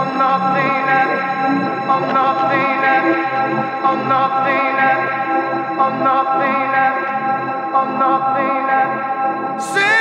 I'm not leaning. See?